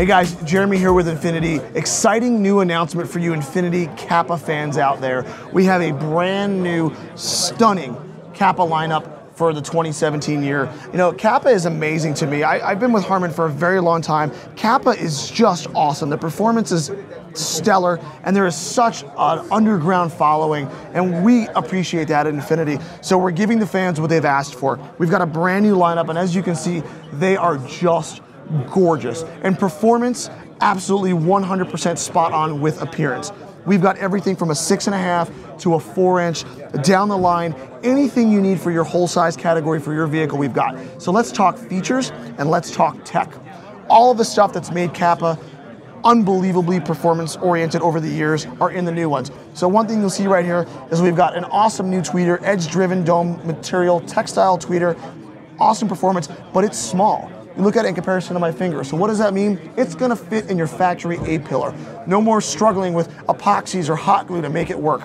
Hey guys, Jeremy here with Infinity. Exciting new announcement for you Infinity Kappa fans out there. We have a brand new, stunning Kappa lineup for the 2017 year. You know, Kappa is amazing to me. I've been with Harman for a very long time. Kappa is just awesome. The performance is stellar, and there is such an underground following, and we appreciate that at Infinity. So we're giving the fans what they've asked for. We've got a brand new lineup, and as you can see, they are just gorgeous. And performance, absolutely 100% spot on with appearance. We've got everything from a 6.5 to a 4-inch, down the line, anything you need for your whole size category for your vehicle we've got. So let's talk features and let's talk tech. All of the stuff that's made Kappa unbelievably performance oriented over the years are in the new ones. So one thing you'll see right here is we've got an awesome new tweeter, edge-driven dome material, textile tweeter, awesome performance, but it's small. You look at it in comparison to my finger. So what does that mean? It's gonna fit in your factory A-pillar. No more struggling with epoxies or hot glue to make it work.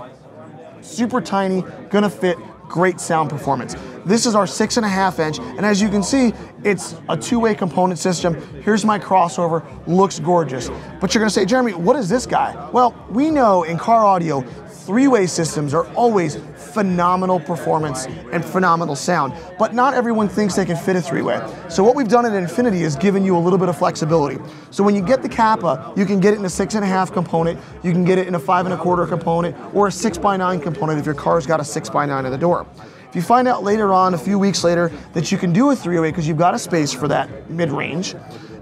Super tiny, gonna fit, great sound performance. This is our 6.5 inch, and as you can see, it's a two-way component system. Here's my crossover, looks gorgeous. But you're gonna say, Jeremy, what is this guy? Well, we know in car audio, three-way systems are always phenomenal performance and phenomenal sound, but not everyone thinks they can fit a three-way. So what we've done at Infinity is given you a little bit of flexibility. So when you get the Kappa, you can get it in a 6.5 component, you can get it in a 5.25 component, or a 6x9 component if your car's got a 6x9 in the door. If you find out later on, a few weeks later, that you can do a three-way because you've got a space for that mid-range,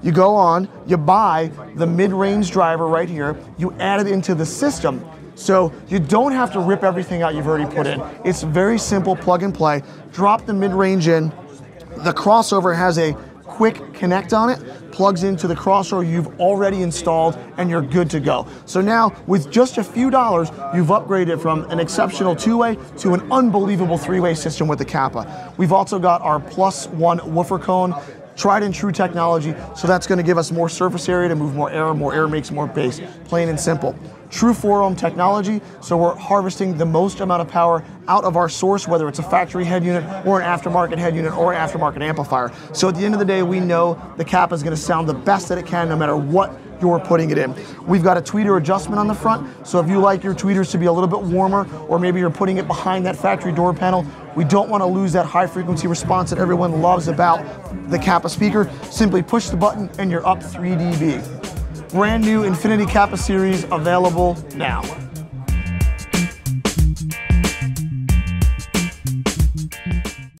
you go on, you buy the mid-range driver right here, you add it into the system, so you don't have to rip everything out you've already put in. It's very simple, plug and play. Drop the mid-range in. The crossover has a quick connect on it, plugs into the crossover you've already installed, and you're good to go. So now, with just a few dollars, you've upgraded from an exceptional two-way to an unbelievable three-way system with the Kappa. We've also got our +1 woofer cone, tried and true technology, so that's gonna give us more surface area to move more air makes more bass, plain and simple. True 4-ohm technology, so we're harvesting the most amount of power out of our source, whether it's a factory head unit or an aftermarket head unit or an aftermarket amplifier. So at the end of the day, we know the Kappa is gonna sound the best that it can no matter what you're putting it in. We've got a tweeter adjustment on the front, so if you like your tweeters to be a little bit warmer, or maybe you're putting it behind that factory door panel, we don't want to lose that high frequency response that everyone loves about the Kappa speaker. Simply push the button and you're up 3 dB. Brand new Infinity Kappa series available now.